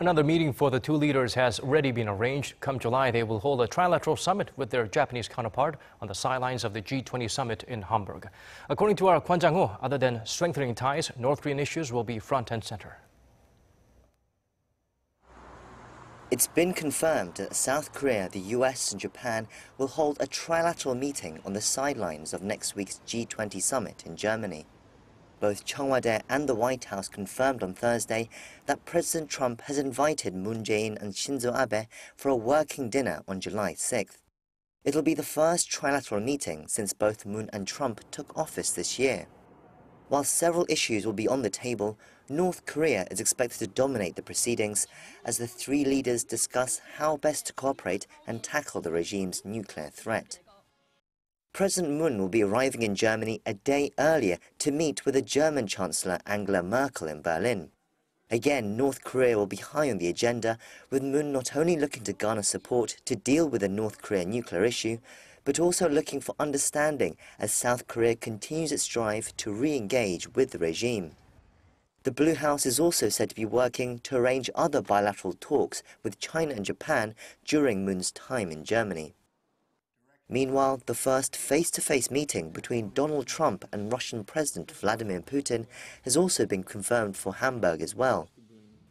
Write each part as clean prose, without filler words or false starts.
Another meeting for the two leaders has already been arranged. Come July, they will hold a trilateral summit with their Japanese counterpart on the sidelines of the G20 summit in Hamburg. According to our Kwon Jang-ho, other than strengthening ties, North Korean issues will be front and center. It's been confirmed that South Korea, the US and Japan will hold a trilateral meeting on the sidelines of next week's G20 summit in Germany. Both Cheong Wa Dae and the White House confirmed on Thursday that President Trump has invited Moon Jae-in and Shinzo Abe for a working dinner on July 6th. It'll be the first trilateral meeting since both Moon and Trump took office this year. While several issues will be on the table, North Korea is expected to dominate the proceedings as the three leaders discuss how best to cooperate and tackle the regime's nuclear threat. President Moon will be arriving in Germany a day earlier to meet with the German Chancellor Angela Merkel in Berlin. Again, North Korea will be high on the agenda, with Moon not only looking to garner support to deal with the North Korea nuclear issue, but also looking for understanding as South Korea continues its drive to re-engage with the regime. The Blue House is also said to be working to arrange other bilateral talks with China and Japan during Moon's time in Germany. Meanwhile, the first face-to-face meeting between Donald Trump and Russian President Vladimir Putin has also been confirmed for Hamburg as well.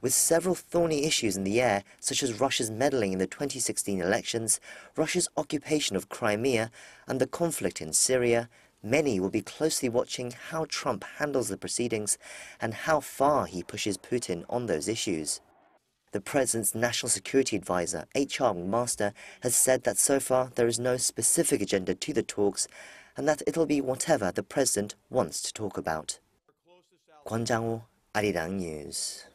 With several thorny issues in the air, such as Russia's meddling in the 2016 elections, Russia's occupation of Crimea, and the conflict in Syria, many will be closely watching how Trump handles the proceedings and how far he pushes Putin on those issues. The president's national security advisor, H.R. McMaster, has said that so far there is no specific agenda to the talks and that it'll be whatever the president wants to talk about. Kwon Jang-ho, Arirang News.